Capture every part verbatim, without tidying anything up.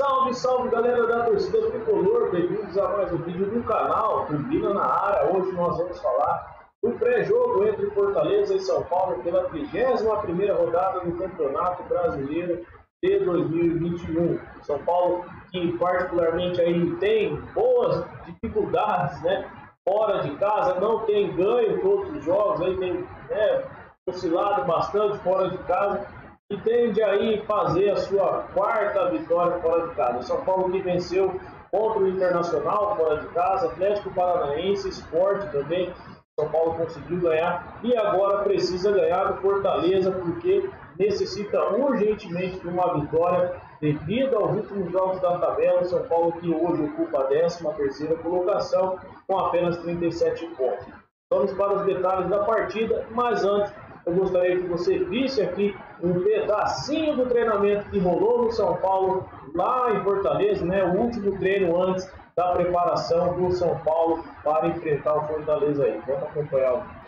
Salve, salve galera da torcida tricolor, bem-vindos a mais um vídeo do canal Turbina na Área. Hoje nós vamos falar do pré-jogo entre Fortaleza e São Paulo pela trigésima primeira rodada do Campeonato Brasileiro de dois mil e vinte e um. São Paulo, que particularmente aí tem boas dificuldades, né? Fora de casa, não tem ganho todos os jogos, aí tem né, oscilado bastante fora de casa. E tende aí fazer a sua quarta vitória fora de casa. São Paulo que venceu contra o Internacional fora de casa, Atlético Paranaense, Sport também. São Paulo conseguiu ganhar e agora precisa ganhar do Fortaleza porque necessita urgentemente de uma vitória devido aos últimos jogos da tabela. São Paulo que hoje ocupa a décima terceira colocação com apenas trinta e sete pontos. Vamos para os detalhes da partida, mas antes eu gostaria que você visse aqui um pedacinho do treinamento que rolou no São Paulo, lá em Fortaleza, né? O último treino antes da preparação do São Paulo para enfrentar o Fortaleza aí. Vamos acompanhar o vídeo.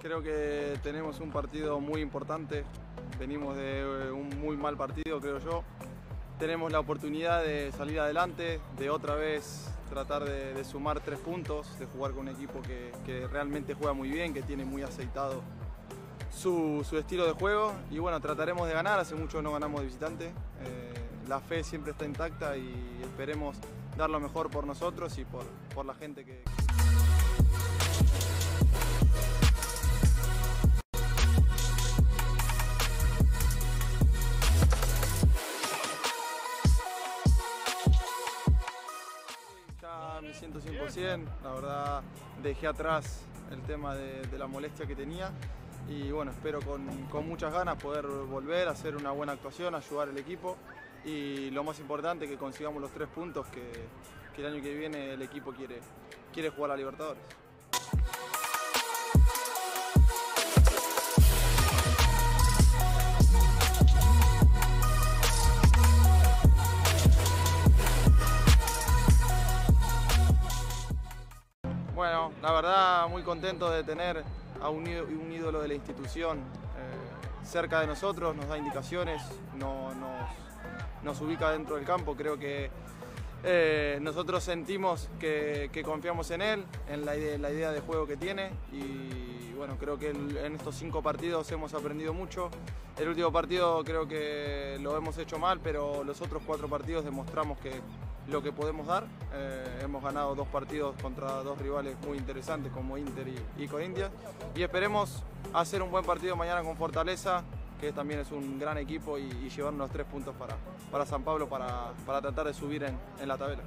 Creo que tenemos un partido muy importante. Venimos de un muy mal partido, creo yo. Tenemos la oportunidad de salir adelante, de otra vez tratar de, de sumar tres puntos, de jugar con un equipo que, que realmente juega muy bien, que tiene muy aceitado su, su estilo de juego. Y bueno, trataremos de ganar, hace mucho no ganamos de visitante. Eh, la fe siempre está intacta y esperemos dar lo mejor por nosotros y por, por la gente que... Me siento cien por ciento, la verdad dejé atrás el tema de, de la molestia que tenía y bueno, espero con, con muchas ganas poder volver a hacer una buena actuación, ayudar al equipo y lo más importante que consigamos los tres puntos que, que el año que viene el equipo quiere, quiere jugar a Libertadores. Bueno, la verdad muy contento de tener a un, un ídolo de la institución eh, cerca de nosotros, nos da indicaciones, no, nos, nos ubica dentro del campo. Creo que eh, nosotros sentimos que, que confiamos en él, en la idea, la idea de juego que tiene y bueno, creo que en estos cinco partidos hemos aprendido mucho. El último partido creo que lo hemos hecho mal, pero los otros cuatro partidos demostramos que lo que podemos dar. Eh, hemos ganado dos partidos contra dos rivales muy interesantes como Inter y, y con India y esperemos hacer un buen partido mañana con Fortaleza, que también es un gran equipo y, y llevarnos tres puntos para, para São Paulo para, para tratar de subir en, en la tabela.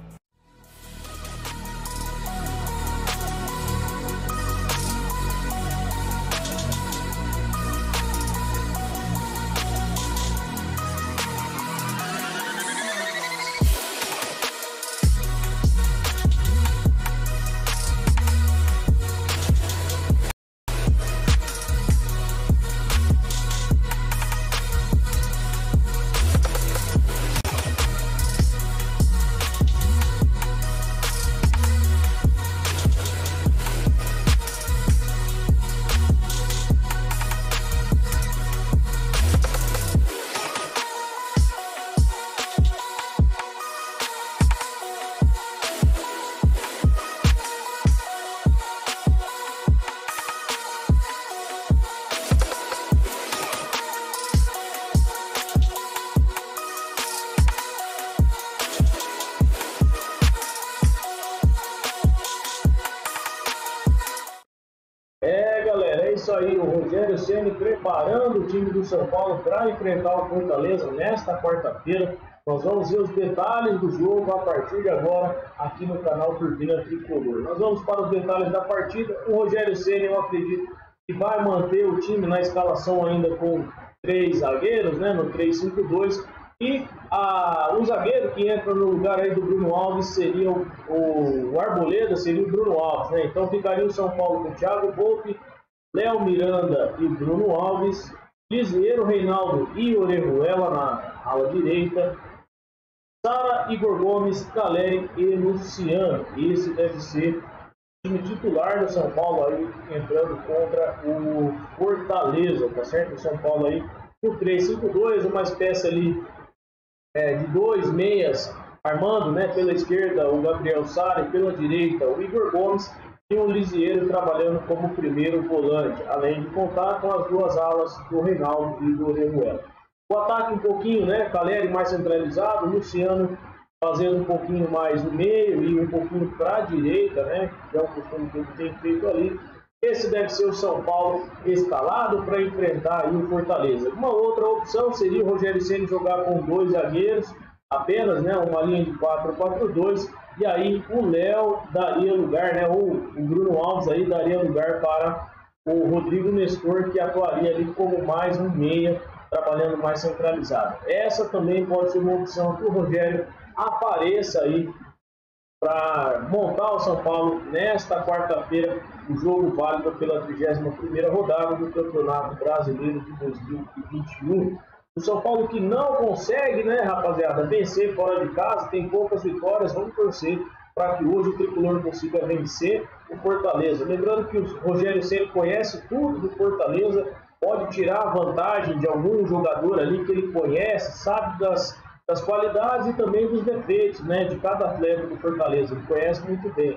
Aí o Rogério Ceni preparando o time do São Paulo para enfrentar o Fortaleza nesta quarta-feira. Nós vamos ver os detalhes do jogo a partir de agora aqui no canal Turbina Tricolor. Nós vamos para os detalhes da partida. O Rogério Ceni, eu acredito que vai manter o time na escalação ainda com três zagueiros, né, no três cinco dois. E a, o zagueiro que entra no lugar aí do Bruno Alves seria o, o, o Arboleda, seria o Bruno Alves, né? Então ficaria o São Paulo com o Thiago Volpi, Léo Miranda e Bruno Alves, Gisleiro, Reinaldo e Orejuela na ala direita, Sara, Igor Gomes, Calleri e Luciano. Esse deve ser o time titular do São Paulo aí, entrando contra o Fortaleza, tá certo? O São Paulo aí por três cinco dois, uma espécie ali é, de dois meias, armando, né, pela esquerda o Gabriel Sara e pela direita o Igor Gomes e o Lisieiro trabalhando como primeiro volante, além de contar com as duas alas do Reinaldo e do Remuel. O ataque um pouquinho, né, Calleri mais centralizado, Luciano fazendo um pouquinho mais no meio e um pouquinho para a direita, né, que é um costume que ele tem feito ali. Esse deve ser o São Paulo escalado para enfrentar aí o Fortaleza. Uma outra opção seria o Rogério Ceni jogar com dois zagueiros, apenas, né, uma linha de quatro quatro dois, e aí o Léo daria lugar, né, ou o Bruno Alves aí daria lugar para o Rodrigo Nestor, que atuaria ali como mais um meia, trabalhando mais centralizado. Essa também pode ser uma opção que o Rogério apareça aí para montar o São Paulo nesta quarta-feira, o jogo válido pela trigésima primeira rodada do Campeonato Brasileiro de dois mil e vinte e um. O São Paulo que não consegue, né, rapaziada, vencer fora de casa, tem poucas vitórias, vamos torcer para que hoje o Tricolor consiga vencer o Fortaleza. Lembrando que o Rogério Ceni conhece tudo do Fortaleza, pode tirar a vantagem de algum jogador ali que ele conhece, sabe das, das qualidades e também dos defeitos, né, de cada atleta do Fortaleza, ele conhece muito bem.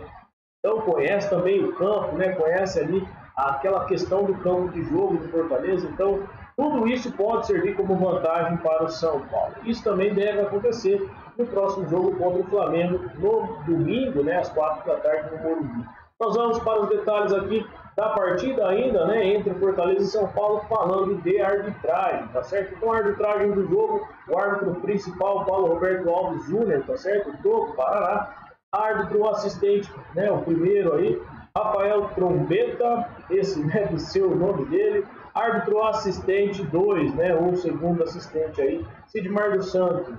Então conhece também o campo, né, conhece ali aquela questão do campo de jogo do Fortaleza, então tudo isso pode servir como vantagem para o São Paulo. Isso também deve acontecer no próximo jogo contra o Flamengo, no domingo, né, às quatro da tarde, no Morumbi. Nós vamos para os detalhes aqui da partida ainda, né, entre Fortaleza e São Paulo, falando de arbitragem, tá certo? Então, a arbitragem do jogo, o árbitro principal, Paulo Roberto Alves Júnior, tá certo? Do Paraná. Árbitro assistente, né, o primeiro aí, Rafael Trombeta, esse deve ser o nome dele. Árbitro assistente dois, né, o segundo assistente aí, Sidmar dos Santos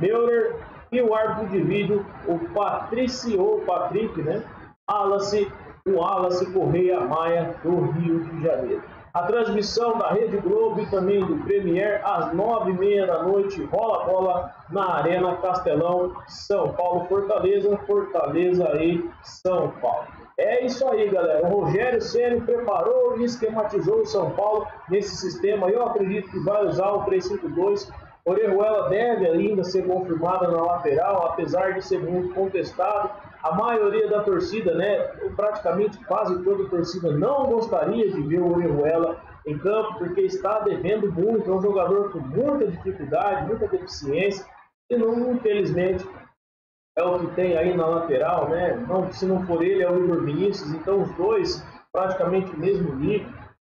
Meurer. E o árbitro de vídeo, o Patricio Patrick, né, Alassi, o Alassi Correia Maia, do Rio de Janeiro. A transmissão da Rede Globo e também do Premier, às nove e meia da noite, rola a bola na Arena Castelão, São Paulo, Fortaleza, Fortaleza e São Paulo. É isso aí, galera. O Rogério Ceni preparou e esquematizou o São Paulo nesse sistema. Eu acredito que vai usar o três cinco dois. Orejuela deve ainda ser confirmada na lateral, apesar de ser muito contestado. A maioria da torcida, né, praticamente quase toda a torcida, não gostaria de ver o Orejuela em campo, porque está devendo muito, é um jogador com muita dificuldade, muita deficiência, e não, infelizmente, é o que tem aí na lateral, né? Não, se não for ele, é o Igor Vinícius, então os dois praticamente o mesmo nível.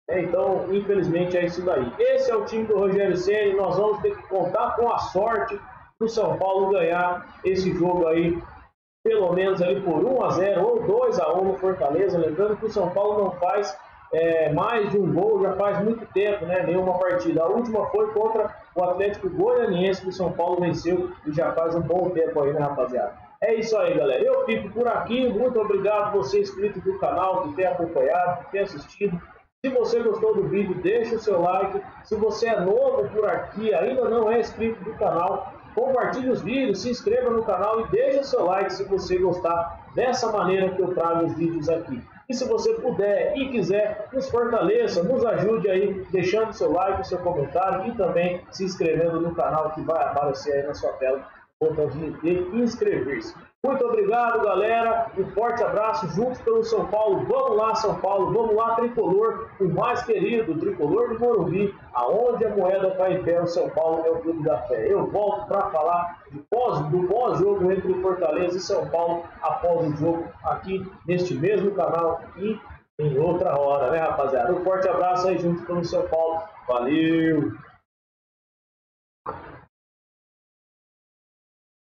É, então, infelizmente, é isso daí. Esse é o time do Rogério Ceni. Nós vamos ter que contar com a sorte do São Paulo ganhar esse jogo aí, pelo menos ali por um a zero ou dois a um no Fortaleza. Lembrando que o São Paulo não faz é, mais de um gol, já faz muito tempo, né? Nenhuma partida. A última foi contra o Atlético Goianiense, que o São Paulo venceu e já faz um bom tempo aí, né, rapaziada? É isso aí, galera. Eu fico por aqui. Muito obrigado você inscrito do canal, que tem acompanhado, que tem assistido. Se você gostou do vídeo, deixa o seu like. Se você é novo por aqui, ainda não é inscrito do canal, compartilhe os vídeos, se inscreva no canal e deixa o seu like se você gostar dessa maneira que eu trago os vídeos aqui. E se você puder e quiser, nos fortaleça, nos ajude aí, deixando o seu like, o seu comentário e também se inscrevendo no canal que vai aparecer aí na sua tela, o botãozinho de inscrever-se. Muito obrigado, galera, um forte abraço, juntos pelo São Paulo, vamos lá São Paulo, vamos lá Tricolor, o mais querido, o Tricolor do Morumbi, aonde a moeda está em pé, o São Paulo é o clube da fé. Eu volto para falar de pós, do pós-jogo entre o Fortaleza e São Paulo, após o jogo aqui neste mesmo canal e em outra hora, né, rapaziada? Um forte abraço aí, juntos pelo São Paulo, valeu!